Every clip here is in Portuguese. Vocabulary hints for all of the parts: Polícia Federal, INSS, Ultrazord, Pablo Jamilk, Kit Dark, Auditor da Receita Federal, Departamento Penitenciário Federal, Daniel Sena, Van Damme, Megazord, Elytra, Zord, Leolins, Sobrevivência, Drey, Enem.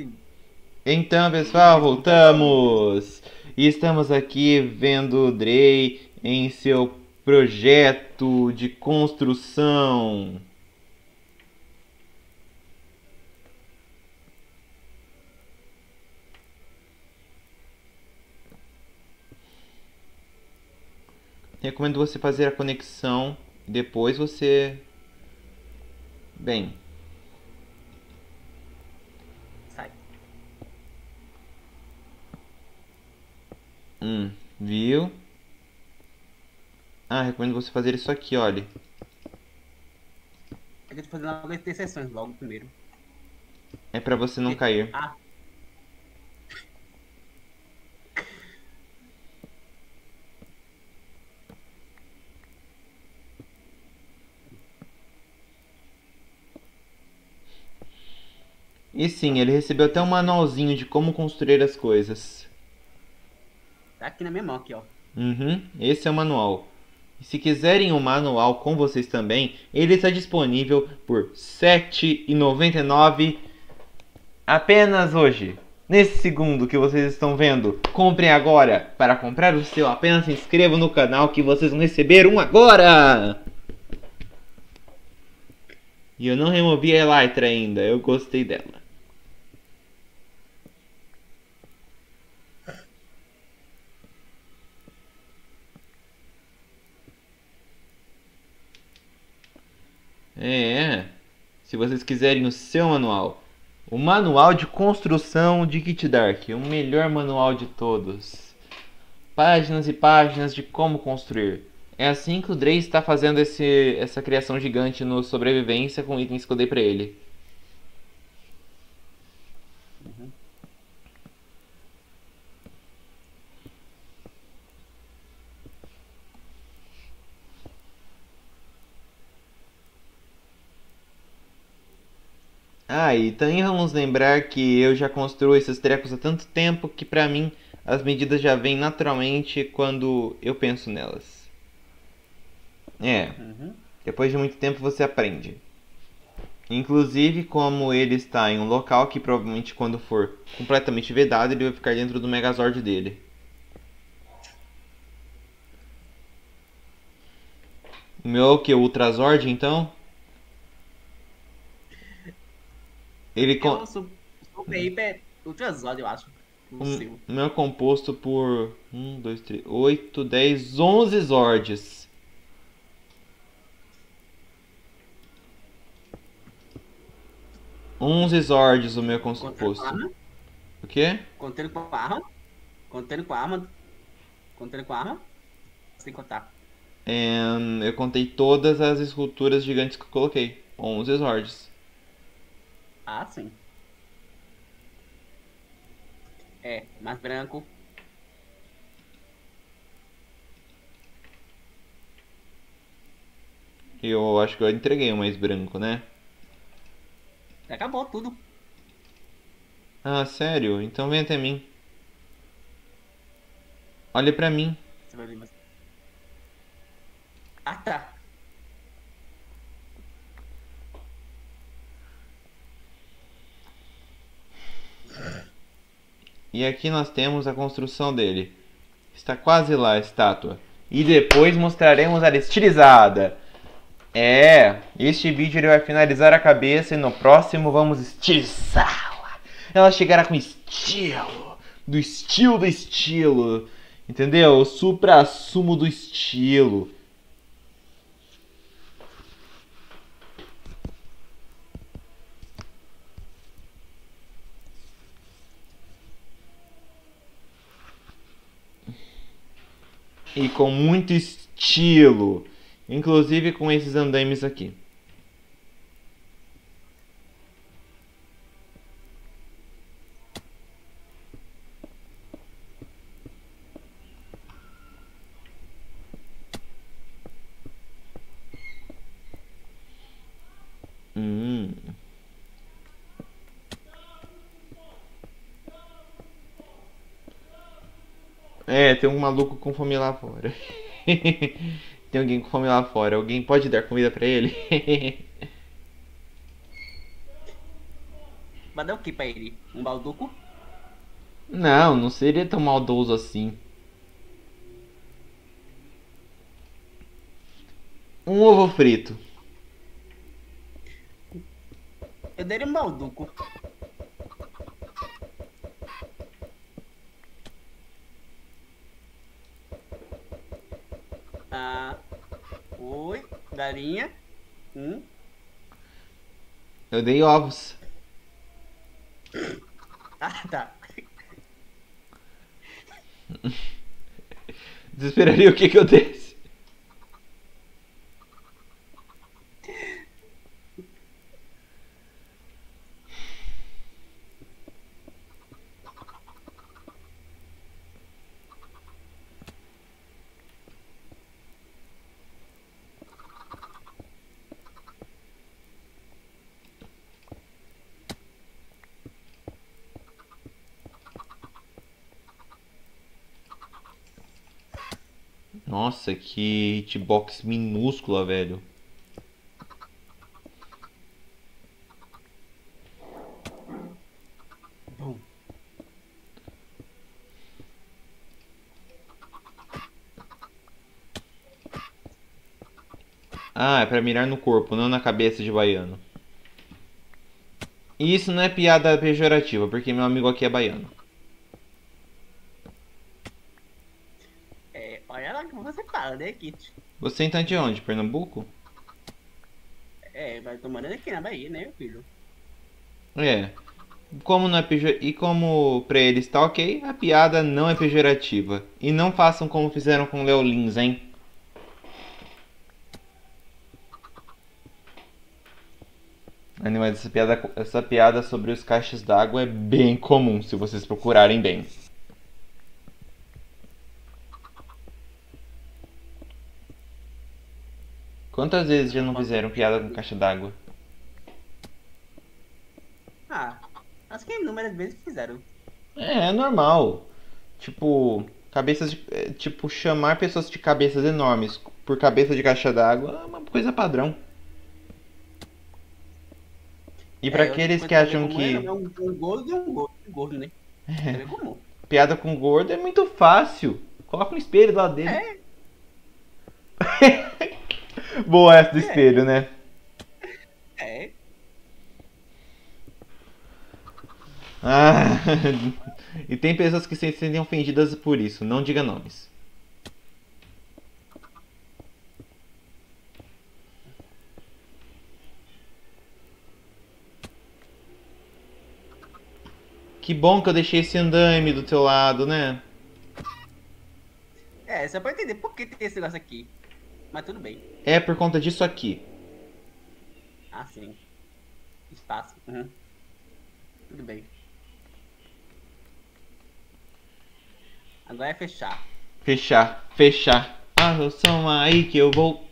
sim. Então, pessoal, voltamos. E estamos aqui vendo o Drey em seu projeto de construção. Recomendo você fazer a conexão e depois você... Bem... Sai. Viu? Ah, recomendo você fazer isso aqui, olha. Eu tenho que fazer logo as interseções, logo primeiro. É pra você não cair. Ah. E sim, ele recebeu até um manualzinho de como construir as coisas. Tá aqui na minha mão, aqui, ó. Uhum, esse é o manual. E se quiserem um manual com vocês também, ele está disponível por R$ 7,99 apenas hoje. Nesse segundo que vocês estão vendo, comprem agora. Para comprar o seu, apenas se inscrevam no canal que vocês vão receber um agora. E eu não removi a Elytra ainda, eu gostei dela. Se vocês quiserem o seu manual, o manual de construção de Kit Dark, o melhor manual de todos. Páginas e páginas de como construir. É assim que o Drey está fazendo essa criação gigante no Sobrevivência com itens que eu dei pra ele. Ah, e também vamos lembrar que eu já construo esses trecos há tanto tempo que pra mim as medidas já vêm naturalmente quando eu penso nelas. Depois de muito tempo você aprende. Inclusive, como ele está em um local que provavelmente quando for completamente vedado, ele vai ficar dentro do Megazord dele. O meu é o que? O Ultrazord, então? Ele Ultrazord, eu acho. O meu é composto por 1, 2, 3, 8, 10, 11 Zords. Onze Zords o meu composto. O quê? Contando com a arma. Sem contar. Eu contei todas as esculturas gigantes que eu coloquei. 11 Zords. Ah, sim. É, mais branco. Eu acho que eu entreguei o mais branco, né? Acabou tudo. Ah, sério? Então vem até mim. Olha pra mim. Você vai vir mais... Ah, tá. E aqui nós temos a construção dele. Está quase lá a estátua. E depois mostraremos ela estilizada. Este vídeo ele vai finalizar a cabeça e no próximo vamos estilizá-la. Ela chegará com estilo. Do estilo. Entendeu? O supra-sumo do estilo. E com muito estilo, inclusive com esses andaimes aqui. Tem um maluco com fome lá fora. Tem alguém com fome lá fora. Alguém pode dar comida pra ele? Mas não aqui pra ele? Um balduco? Não, não seria tão maldoso assim. Um ovo frito. Eu dei um balduco. Ah, oi, galinha. Eu dei ovos. Ah, tá. Desesperaria o que eu desse. Nossa, que hitbox minúscula, velho. Bom. Ah, é pra mirar no corpo, não na cabeça de baiano. E isso não é piada pejorativa, porque meu amigo aqui é baiano. Kit. Você tá de onde? Pernambuco? É, mas tô morando aqui na Bahia, né, meu filho? É. Como não é e como pra eles tá ok, a piada não é pejorativa. E não façam como fizeram com o Leolins, hein? Animais, essa piada sobre os caixas d'água é bem comum, se vocês procurarem bem. Quantas vezes já não fizeram piada com caixa d'água? Ah, acho que inúmeras vezes fizeram. É normal. Tipo, cabeças de, tipo, chamar pessoas de cabeças enormes por cabeça de caixa d'água é uma coisa padrão. E pra aqueles que acham que... É um gordo e um gordo, né? É. Piada com gordo é muito fácil. Coloca um espelho do lado dele. É. Boa essa do espelho, né? É. Ah, e tem pessoas que se sentem ofendidas por isso. Não diga nomes. Que bom que eu deixei esse andaime do teu lado, né? É, só pra entender por que tem esse negócio aqui. Mas tudo bem. É por conta disso aqui. Ah, sim. Espaço. Uhum. Tudo bem. Agora é fechar. Fechar, fechar. Ah, eu sou aí que eu vou.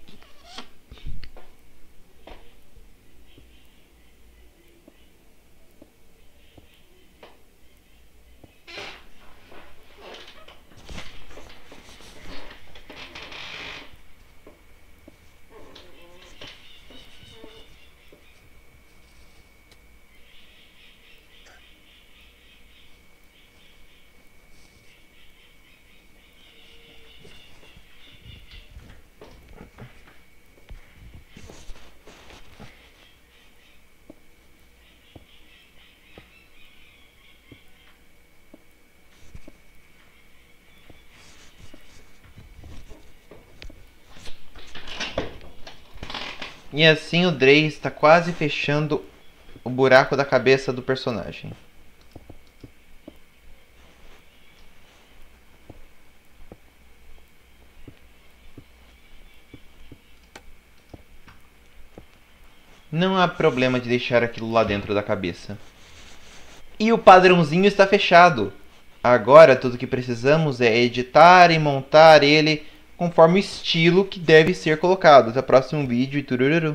E assim o Drey está quase fechando o buraco da cabeça do personagem. Não há problema de deixar aquilo lá dentro da cabeça. E o padrãozinho está fechado. Agora tudo que precisamos é editar e montar ele... conforme o estilo que deve ser colocado. Até o próximo vídeo e tururu.